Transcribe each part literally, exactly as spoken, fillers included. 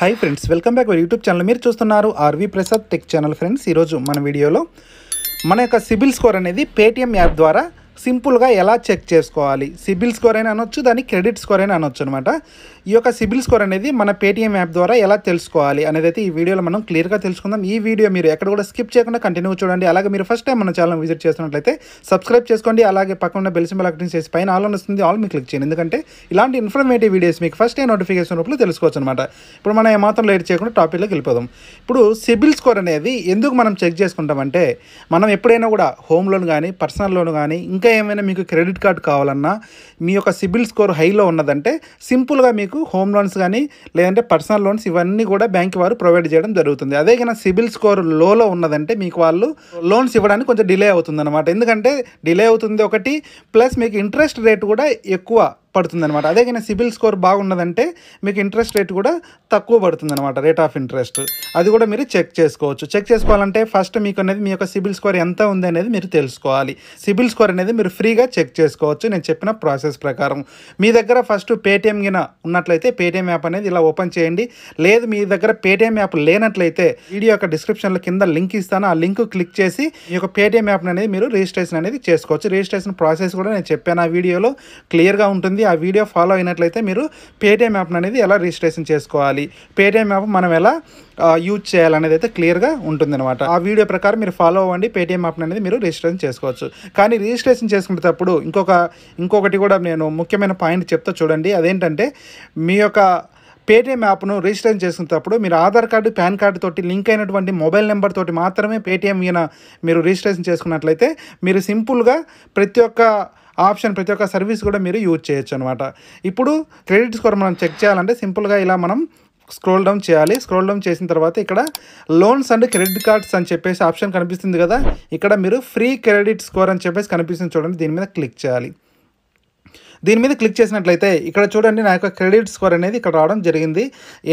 High friends welcome back YouTube channel मेरे चूस्तुन्नारू R V Prasad tech channel friends मन video मन योक्क सिबिल स्कोर अनेदी पेटीएम याप द्वारा సింపుల్గా ఎలా చెక్ చేసుకోవాలి సిబిల్ స్కోర్ అయినా అనొచ్చు దాని క్రెడిట్ స్కోర్ అయినా అనొచ్చు అన్నమాట। ఈ యొక్క సిబిల్ స్కోర్ అనేది మన పేటీఎం యాప్ ద్వారా ఎలా తెలుసుకోవాలి అనేది అయితే ఈ వీడియోలో మనం క్లియర్ గా తెలుసుకుందాం। ఈ వీడియో మీరు ఎక్కడ కూడా స్కిప్ చేయకుండా కంటిన్యూ చూడండి। అలాగే మీరు ఫస్ట్ టైం మన ఛానల్ విజిట్ చేస్తున్నట్లయితే సబ్స్క్రైబ్ చేసుకోండి। అలాగే పక్కన ఉన్న బెల్ సింబల్ యాక్టివేట్ చేసి పైన ఆల్ అని వస్తుంది ఆల్ మీ క్లిక్ చేయండి, ఎందుకంటే ఇలాంటి ఇన్ఫర్మేటివ్ వీడియోస్ మీకు ఫస్ట్ టైం నోటిఫికేషన్ రూపంలో తెలుసుకోవచ్చు అన్నమాట। ఇప్పుడు మనం ఏ మాత్రం లేట్ చేయకుండా టాపిక్ లోకి వెళ్ళిపోదాం। ఇప్పుడు సిబిల్ స్కోర్ అనేది ఎందుకు మనం చెక్ చేసుకుంటాం అంటే మనం ఎప్పుడైనా కూడా హోమ్ లోన్ గాని పర్సనల్ లోన్ గాని ఇంకా ఏమైనా మీకు క్రెడిట్ కార్డ్ కావాలన్నా మీ యొక్క సిబిల్ స్కోర్ హైలో ఉన్నదంటే సింపుల్గా మీకు హోమ్ లోన్స్ కానీ లేదంటే పర్సనల్ లోన్స్ ఇవన్నీ కూడా బ్యాంక్ వారు ప్రొవైడ్ చేయడం జరుగుతుంది। అదే కానీ సిబిల్ స్కోర్ లోలో ఉన్నదంటే మీకు వాళ్ళు లోన్స్ ఇవ్వడానికి కొంచెం డిలే అవుతుంది అనమాట। ఎందుకంటే డిలే అవుతుంది ఒకటి, ప్లస్ మీకు ఇంట్రెస్ట్ రేట్ కూడా ఎక్కువ పడుతుందన్నమాట। అదే కానీ సిబిల్ స్కోర్ బాగున్నదంటే మీకు ఇంట్రెస్ట్ రేట్ కూడా తక్కువ పడుతుందన్నమాట, రేట్ ఆఫ్ ఇంట్రెస్ట్। అది కూడా మీరు చెక్ చేసుకోవచ్చు। చెక్ చేసుకోవాలంటే ఫస్ట్ మీకు అనేది మీ యొక్క సిబిల్ స్కోర్ ఎంత ఉంది అనేది మీరు తెలుసుకోవాలి। సిబిల్ స్కోర్ అనేది మీరు ఫ్రీగా చెక్ చేసుకోవచ్చు నేను చెప్పిన ప్రాసెస్ ప్రకారం। మీ దగ్గర ఫస్ట్ పేటీఎం గిన ఉన్నట్లయితే పేటీఎం యాప్ అనేది ఇలా ఓపెన్ చేయండి। లేదు మీ దగ్గర పేటీఎం యాప్ లేనట్లయితే వీడియో యొక్క డిస్క్రిప్షన్లో కింద లింక్ ఇస్తాను, ఆ లింక్ క్లిక్ చేసి ఈ యొక్క పేటీఎం యాప్ అనేది మీరు రిజిస్ట్రేషన్ అనేది చేసుకోవచ్చు। రిజిస్ట్రేషన్ ప్రాసెస్ కూడా నేను చెప్పాను ఆ వీడియోలో క్లియర్గా ఉంటుంది। ఆ వీడియో ఫాలో అయినట్లయితే మీరు పేటీఎం యాప్ అనేది ఎలా రిజిస్ట్రేషన్ చేసుకోవాలి, పేటీఎం యాప్ మనం ఎలా యూజ్ చేయాలనేది అయితే క్లియర్గా ఉంటుందన్నమాట। ఆ వీడియో ప్రకారం మీరు ఫాలో అవ్వండి, పేటీఎం యాప్ అనేది మీరు రిజిస్ట్రేషన్ చేసుకోవచ్చు। కానీ రిజిస్ట్రేషన్ చేసుకునేటప్పుడు ఇంకొక ఇంకొకటి కూడా నేను ముఖ్యమైన పాయింట్ చెప్తా చూడండి, అదేంటంటే మీ యొక్క పేటీఎం యాప్ను రిజిస్టర్ చేసుకునేటప్పుడు మీరు ఆధార్ కార్డు పాన్ కార్డు తోటి లింక్ అయినటువంటి మొబైల్ నెంబర్ తోటి మాత్రమే పేటీఎం ఈయన మీరు రిజిస్ట్రేషన్ చేసుకున్నట్లయితే మీరు సింపుల్గా ప్రతి ఒక్క ఆప్షన్ ప్రతి ఒక్క సర్వీస్ కూడా మీరు యూజ్ చేయొచ్చు అనమాట। ఇప్పుడు క్రెడిట్ స్కోర్ మనం చెక్ చేయాలంటే సింపుల్గా ఇలా మనం స్క్రోల్ డౌన్ చేయాలి। స్క్రోల్ డౌన్ చేసిన తర్వాత ఇక్కడ లోన్స్ అండ్ క్రెడిట్ కార్డ్స్ అని చెప్పేసి ఆప్షన్ కనిపిస్తుంది కదా, ఇక్కడ మీరు ఫ్రీ క్రెడిట్ స్కోర్ అని చెప్పేసి కనిపిస్తుంది చూడండి, దీని మీద క్లిక్ చేయాలి। దీని మీద క్లిక్ చేసినట్లయితే ఇక్కడ చూడండి నా యొక్క క్రెడిట్ స్కోర్ అనేది ఇక్కడ రావడం జరిగింది,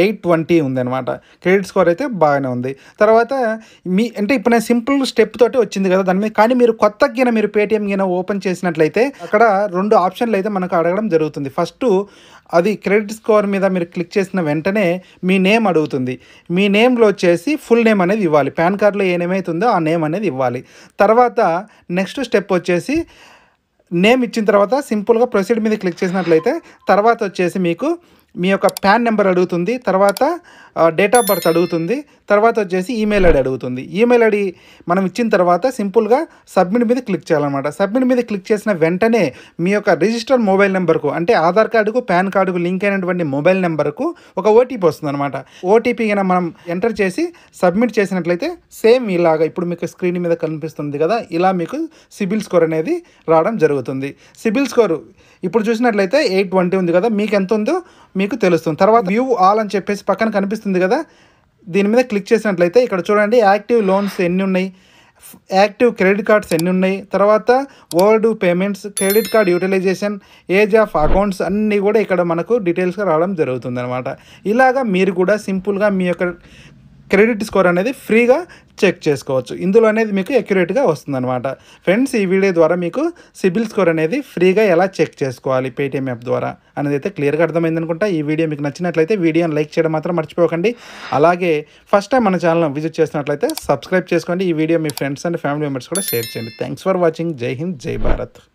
ఎయిట్ ట్వంటీ ఉందన్నమాట। క్రెడిట్ స్కోర్ అయితే బాగానే ఉంది। తర్వాత మీ అంటే ఇప్పుడు నేను సింపుల్ స్టెప్ తోటి వచ్చింది కదా దాని మీద, కానీ మీరు కొత్త గిన మీరు పేటీఎం గిన ఓపెన్ చేసినట్లయితే అక్కడ రెండు ఆప్షన్లు అయితే మనకు అడగడం జరుగుతుంది। ఫస్ట్ అది క్రెడిట్ స్కోర్ మీద మీరు క్లిక్ చేసిన వెంటనే మీ నేమ్ అడుగుతుంది, మీ నేమ్లో వచ్చేసి ఫుల్ నేమ్ అనేది ఇవ్వాలి, పాన్ కార్డులో ఏ నేమ్ అయితే ఉందో ఆ నేమ్ అనేది ఇవ్వాలి। తర్వాత నెక్స్ట్ స్టెప్ వచ్చేసి నేమ్ ఇచ్చిన తర్వాత సింపుల్గా ప్రొసీడ్ మీద క్లిక్ చేసినట్లయితే తర్వాత వచ్చేసి మీకు మీ యొక్క పాన్ నెంబర్ అడుగుతుంది, తర్వాత డేట్ ఆఫ్ బర్త్ అడుగుతుంది, తర్వాత వచ్చేసి ఈమెయిల్ ఐడి అడుగుతుంది। ఈమెయిల్ ఐడి మనం ఇచ్చిన తర్వాత సింపుల్గా సబ్మిట్ మీద క్లిక్ చేయాలన్నమాట। సబ్మిట్ మీద క్లిక్ చేసిన వెంటనే మీ యొక్క రిజిస్టర్డ్ మొబైల్ నెంబర్కు అంటే ఆధార్ కార్డుకు పాన్ కార్డుకు లింక్ అయినటువంటి మొబైల్ నెంబర్కు ఒక ఓటీపీ వస్తుంది అనమాట। ఓటీపీ అయినా మనం ఎంటర్ చేసి సబ్మిట్ చేసినట్లయితే సేమ్ ఇలాగా ఇప్పుడు మీకు స్క్రీన్ మీద కనిపిస్తుంది కదా, ఇలా మీకు సిబిల్ స్కోర్ అనేది రావడం జరుగుతుంది। సిబిల్ స్కోరు ఇప్పుడు చూసినట్లయితే ఎయిట్ ట్వంటీ ఉంది కదా, మీకు ఎంత ఉందో మీకు తెలుస్తుంది। తర్వాత వ్యూ ఆల్ అని చెప్పేసి పక్కన కనిపిస్తుంది కదా, దీని మీద క్లిక్ చేసినట్లయితే ఇక్కడ చూడండి యాక్టివ్ లోన్స్ ఎన్ని ఉన్నాయి, యాక్టివ్ క్రెడిట్ కార్డ్స్ ఎన్ని ఉన్నాయి, తర్వాత overdue payments, credit card utilization, age of accounts అన్నీ కూడా ఇక్కడ మనకు డీటెయిల్స్గా రావడం జరుగుతుంది అనమాట। ఇలాగా మీరు కూడా సింపుల్గా మీ యొక్క క్రెడిట్ స్కోర్ అనేది ఫ్రీగా చెక్ చేసుకోవచ్చు, ఇందులో అనేది మీకు అక్యురేట్గా వస్తుందన్నమాట। ఫ్రెండ్స్ ఈ వీడియో ద్వారా మీకు సిబిల్ స్కోర్ అనేది ఫ్రీగా ఎలా చెక్ చేసుకోవాలి పేటీఎం యాప్ ద్వారా అనేది అయితే క్లియర్గా అర్థమైంది అనుకుంటా। ఈ వీడియో మీకు నచ్చినట్లయితే వీడియోని లైక్ చేయడం మాత్రం మర్చిపోకండి। అలాగే ఫస్ట్ టైం మన ఛానల్ విజిట్ చేసినట్లయితే సబ్స్క్రైబ్ చేసుకోండి। ఈ వీడియో మీ ఫ్రెండ్స్ అండ్ ఫ్యామిలీ మెంబర్స్ కూడా షేర్ చేయండి। థ్యాంక్స్ ఫర్ వాచింగ్, జై హింద్, జై భారత్।